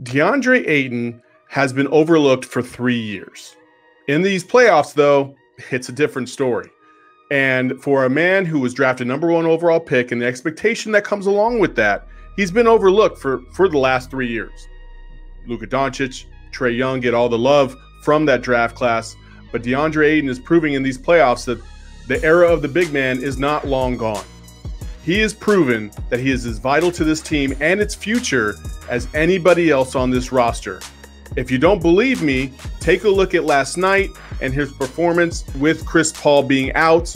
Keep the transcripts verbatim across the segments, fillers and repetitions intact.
DeAndre Ayton has been overlooked for three years. In these playoffs, though, it's a different story. And for a man who was drafted number one overall pick and the expectation that comes along with that, he's been overlooked for, for the last three years. Luka Doncic, Trae Young get all the love from that draft class, but DeAndre Ayton is proving in these playoffs that the era of the big man is not long gone. He has proven that he is as vital to this team and its future as anybody else on this roster. If you don't believe me, take a look at last night and his performance with Chris Paul being out,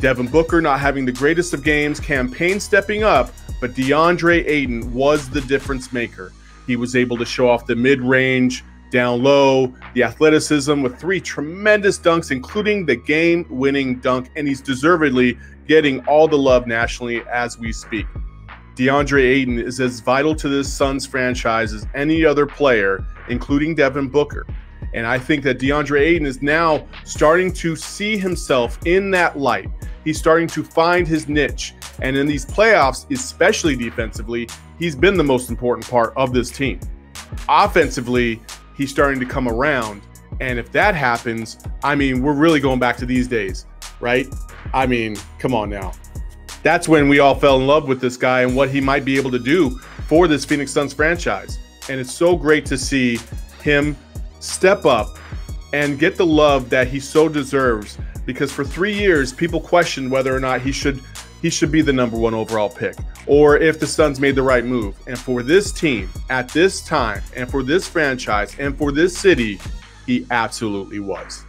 Devin Booker not having the greatest of games, campaign stepping up, but DeAndre Ayton was the difference maker. He was able to show off the mid-range, down low, the athleticism with three tremendous dunks, including the game-winning dunk, and he's deservedly getting all the love nationally as we speak. DeAndre Ayton is as vital to this Suns franchise as any other player, including Devin Booker. And I think that DeAndre Ayton is now starting to see himself in that light. He's starting to find his niche. And in these playoffs, especially defensively, he's been the most important part of this team. Offensively, he's starting to come around. And if that happens, I mean, we're really going back to these days, right? I mean, come on now. That's when we all fell in love with this guy and what he might be able to do for this Phoenix Suns franchise. And it's so great to see him step up and get the love that he so deserves, because for three years, people questioned whether or not he should he should be the number one overall pick, or if the Suns made the right move. And for this team at this time, and for this franchise, and for this city, he absolutely was.